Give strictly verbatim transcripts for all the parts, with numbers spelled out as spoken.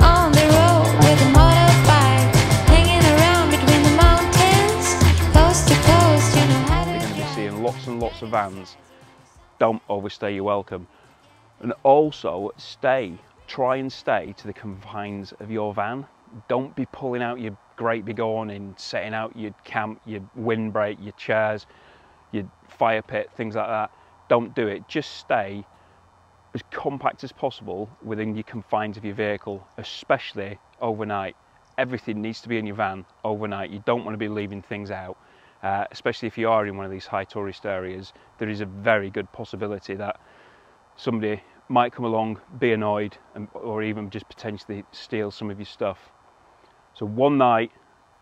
On the road with a motorbike, hanging around between the mountains, coast to coast, you know how to drive. You're going to be seeing lots and lots of vans. Don't overstay your welcome. And also, stay. Try and stay to the confines of your van. Don't be pulling out your great big horn and setting out your camp, your windbreak, your chairs, your fire pit, things like that. Don't do it. Just stay as compact as possible within your confines of your vehicle, especially overnight. Everything needs to be in your van overnight. You don't want to be leaving things out, uh, especially if you are in one of these high tourist areas. There is a very good possibility that somebody might come along, be annoyed, and, or even just potentially steal some of your stuff. So one night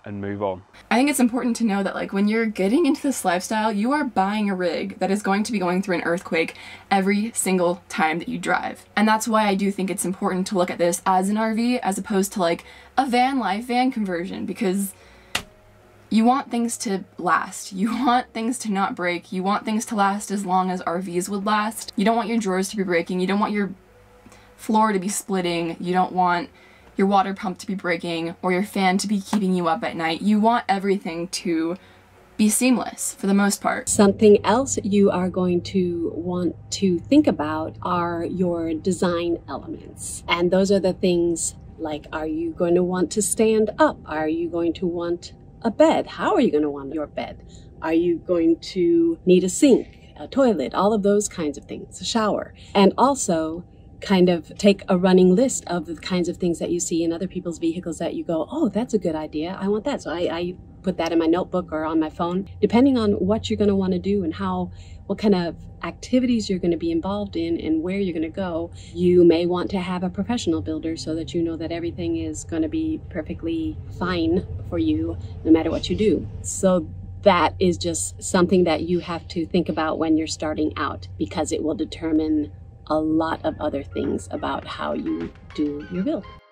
and move on. I think it's important to know that, like, when you're getting into this lifestyle, you are buying a rig that is going to be going through an earthquake every single time that you drive. And that's why I do think it's important to look at this as an R V as opposed to like a van life, van conversion, because you want things to last. You want things to not break. You want things to last as long as R Vs would last. You don't want your drawers to be breaking. You don't want your floor to be splitting. You don't want your water pump to be breaking or your fan to be keeping you up at night. You want everything to be seamless for the most part. Something else you are going to want to think about are your design elements. And those are the things like, are you going to want to stand up? Are you going to want a bed? How are you going to want your bed? Are you going to need a sink, a toilet, all of those kinds of things, a shower? And also, kind of take a running list of the kinds of things that you see in other people's vehicles that you go, oh, that's a good idea, I want that. So I, I put that in my notebook or on my phone, depending on what you're going to want to do and how, what kind of activities you're going to be involved in and where you're going to go. You may want to have a professional builder so that you know that everything is going to be perfectly fine for you no matter what you do. So that is just something that you have to think about when you're starting out, because it will determine a lot of other things about how you do your build.